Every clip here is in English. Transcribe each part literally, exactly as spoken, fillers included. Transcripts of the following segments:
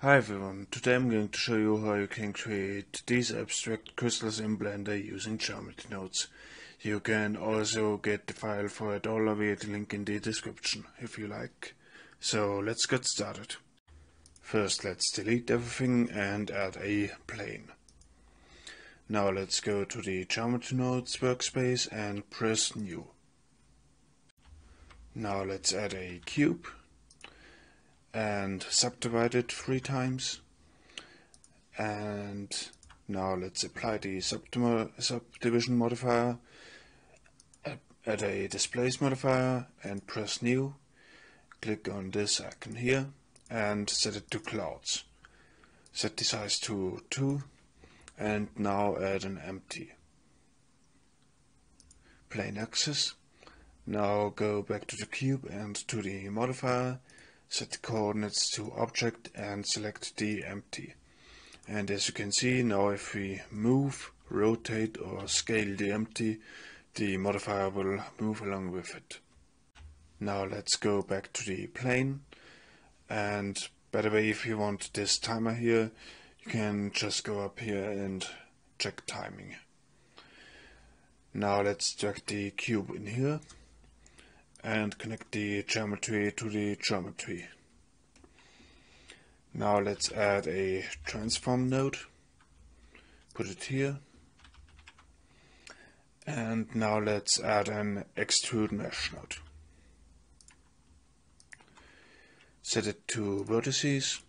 Hi everyone, today I'm going to show you how you can create these abstract crystals in Blender using Geometry Nodes. You can also get the file for a dollar via the link in the description, if you like. So let's get started. First let's delete everything and add a plane. Now let's go to the Geometry Nodes workspace and press New. Now let's add a cube and subdivide it three times, and now let's apply the subdivision modifier, add a displace modifier and press new, click on this icon here and set it to clouds, set the size to two and now add an empty plane axis. Now go back to the cube and to the modifier, set the coordinates to object and select the empty. And as you can see, now if we move, rotate or scale the empty, the modifier will move along with it. Now let's go back to the plane, and by the way, if you want this timer here, you can just go up here and check timing. Now let's drag the cube in here and connect the geometry to the geometry. Now let's add a transform node, put it here, and now let's add an extrude mesh node. Set it to vertices,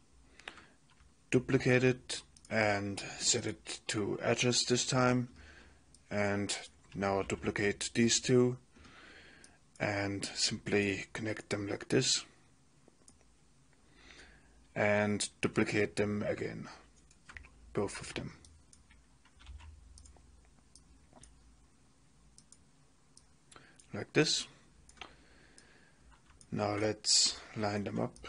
duplicate it and set it to edges this time, and now duplicate these two and simply connect them like this and duplicate them again, both of them. Like this. Now let's line them up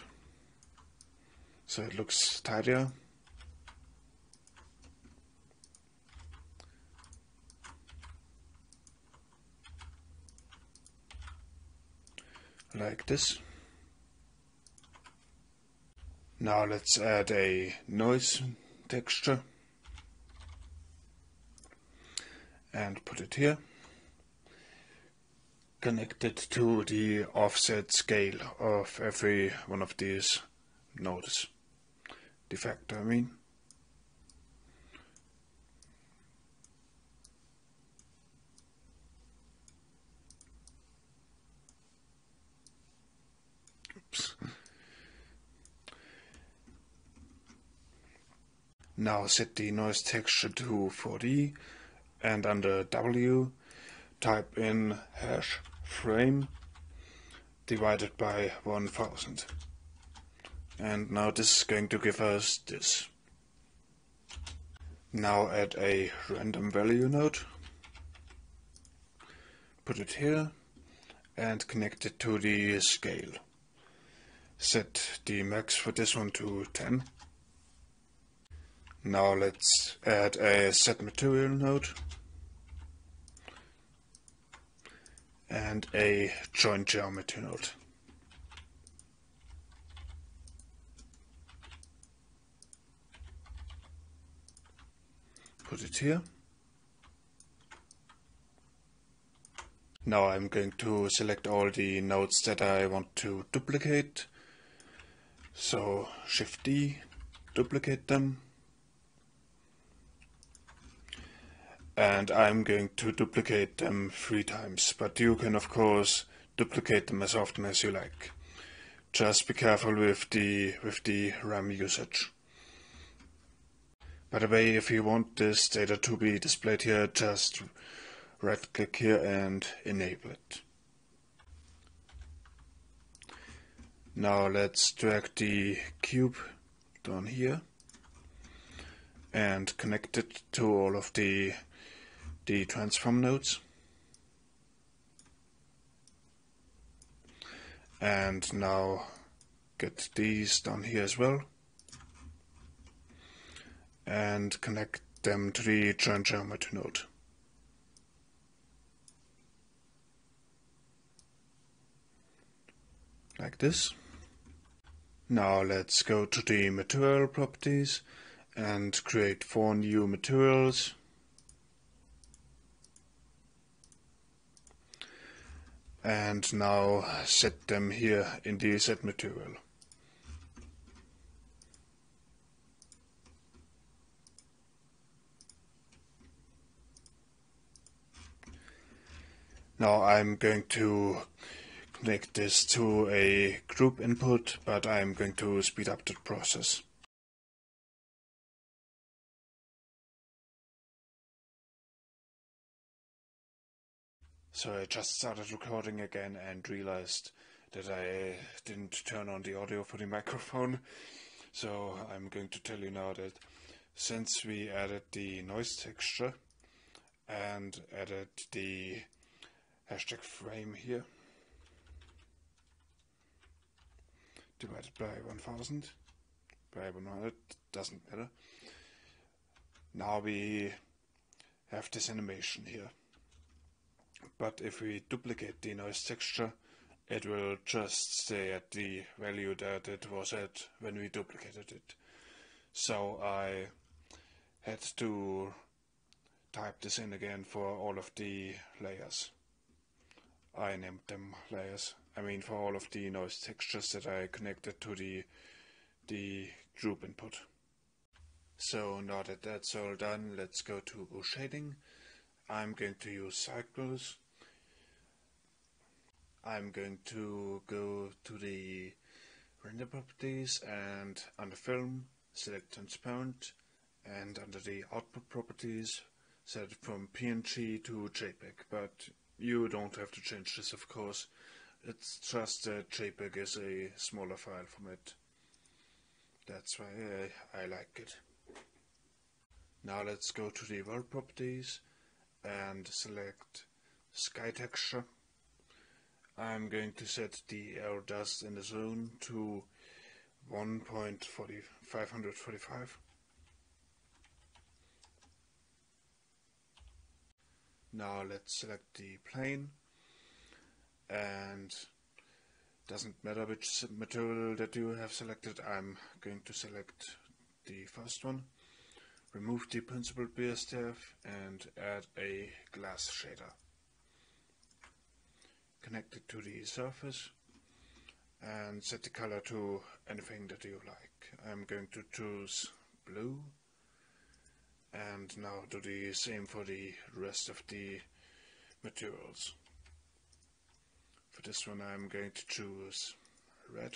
so it looks tidier. Like this. Now let's add a noise texture and put it here. Connect it to the offset scale of every one of these nodes. De facto, I mean. Now set the noise texture to four D and under W type in hash frame divided by one thousand. And now this is going to give us this. Now add a random value node, put it here and connect it to the scale. Set the max for this one to ten. Now let's add a set material node and a join geometry node. Put it here. Now I'm going to select all the nodes that I want to duplicate. So Shift D, duplicate them. And I'm going to duplicate them three times, but you can of course duplicate them as often as you like. Just be careful with the with the RAM usage. By the way, if you want this data to be displayed here, just right click here and enable it. Now let's drag the cube down here and connect it to all of the the transform nodes, and now get these down here as well and connect them to the join geometry node. Like this. Now let's go to the material properties and create four new materials. And now set them here in the set material. Now I'm going to connect this to a group input, but I'm going to speed up the process. So I just started recording again and realized that I didn't turn on the audio for the microphone. So I'm going to tell you now that since we added the noise texture and added the hashtag frame here, divided by one thousand, by one hundred, doesn't matter. Now we have this animation here. But if we duplicate the noise texture, it will just stay at the value that it was at when we duplicated it. So I had to type this in again for all of the layers. I named them layers. I mean for all of the noise textures that I connected to the, the group input. So now that that's all done, let's go to Gaussian shading. I'm going to use circles. I'm going to go to the render properties and under film, select transparent, and under the output properties, set it from P N G to JPEG. But you don't have to change this, of course. It's just that JPEG is a smaller file format. That's why I, I like it. Now let's go to the world properties and select sky texture. I'm going to set the air dust in the zone to one point five four five. Now let's select the plane, and doesn't matter which material that you have selected, I'm going to select the first one, remove the principal B S D F and add a glass shader. Connect it to the surface and set the color to anything that you like. I'm going to choose blue. And now do the same for the rest of the materials. For this one I'm going to choose red.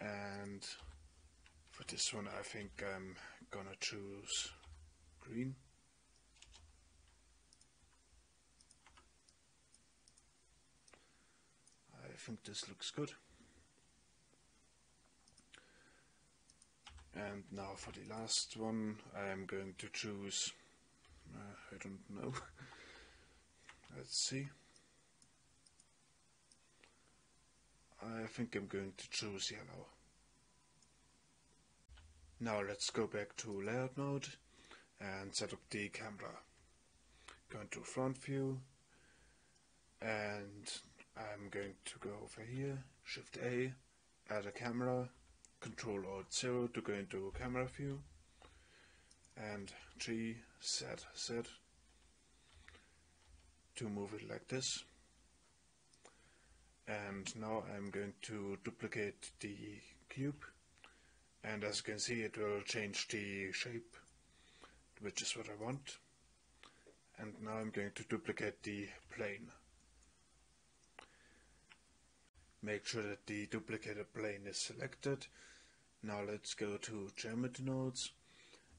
And for this one I think I'm gonna choose green. I think this looks good. And now for the last one, I am going to choose, uh, I don't know, let's see, I think I'm going to choose yellow. Now let's go back to layout mode and set up the camera. Going to front view, and I'm going to go over here, shift A, add a camera, control alt zero to go into camera view, and G, Z, Z to move it like this. And now I'm going to duplicate the cube, and as you can see it will change the shape, which is what I want. And now I'm going to duplicate the plane. Make sure that the duplicated plane is selected. Now let's go to Geometry Nodes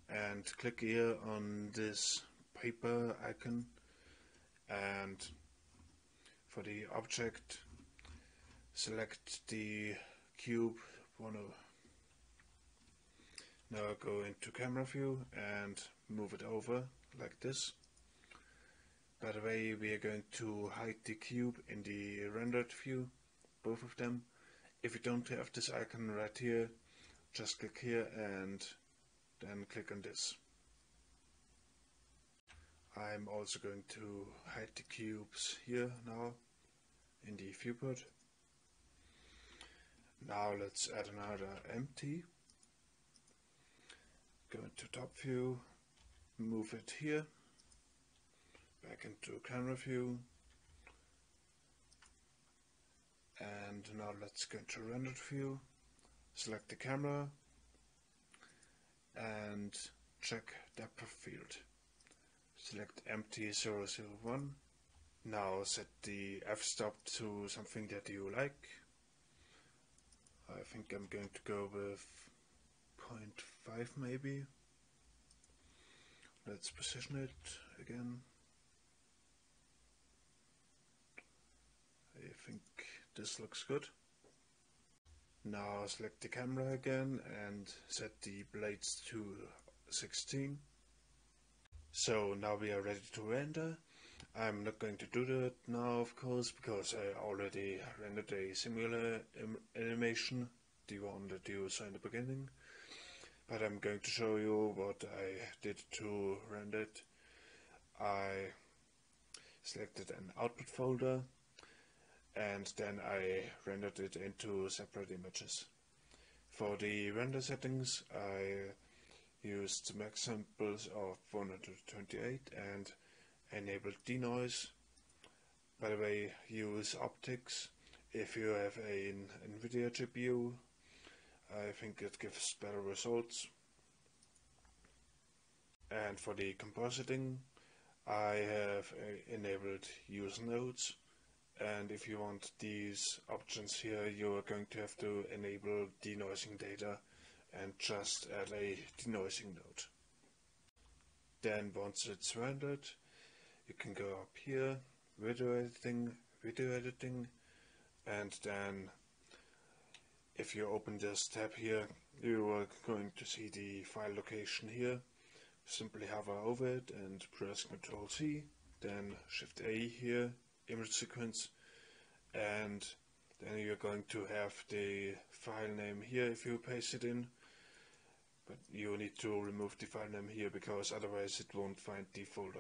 and click here on this paper icon, and for the object select the cube. Now go into camera view and move it over like this. By the way, we are going to hide the cube in the rendered view, both of them. If you don't have this icon right here, just click here and then click on this. I'm also going to hide the cubes here now in the viewport Now let's add another empty. Go into top view, move it here, back into camera view, and now let's go into rendered view, select the camera and check depth of field. Select empty zero zero one. Now set the f-stop to something that you like. I think I'm going to go with zero point five maybe. Let's position it again. I think this looks good. Now select the camera again and set the blades to sixteen. So now we are ready to render. I'm not going to do that now, of course, because I already rendered a similar im animation, the one that you saw in the beginning. But I'm going to show you what I did to render it. I selected an output folder and then I rendered it into separate images. For the render settings, I used max samples of one hundred twenty-eight and enabled denoise. By the way, use optics if you have an NVIDIA G P U. I think it gives better results. And for the compositing, I have uh, enabled use nodes, and if you want these options here, you are going to have to enable denoising data and just add a denoising node. Then once it's rendered, you can go up here, video editing, video editing, and then if you open this tab here, you are going to see the file location here. Simply hover over it and press control C, then shift A here, image sequence, and then you're going to have the file name here if you paste it in. But you need to remove the file name here because otherwise it won't find the folder.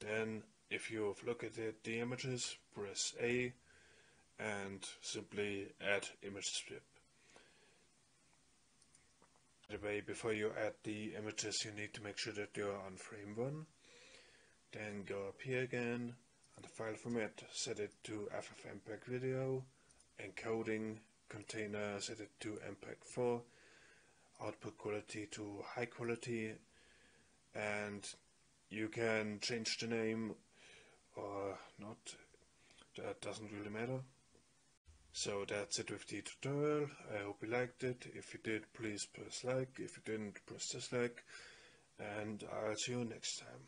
Then if you look at it, the images, press A and simply add image strip. By the way, before you add the images, you need to make sure that you are on frame one. Then go up here again, and the file format, set it to F F mpeg video, encoding, container, set it to M P E G four, output quality to high quality, and you can change the name or not, that doesn't really matter. So that's it with the tutorial. I hope you liked it. If you did, please press like. If you didn't, press dislike. And I'll see you next time.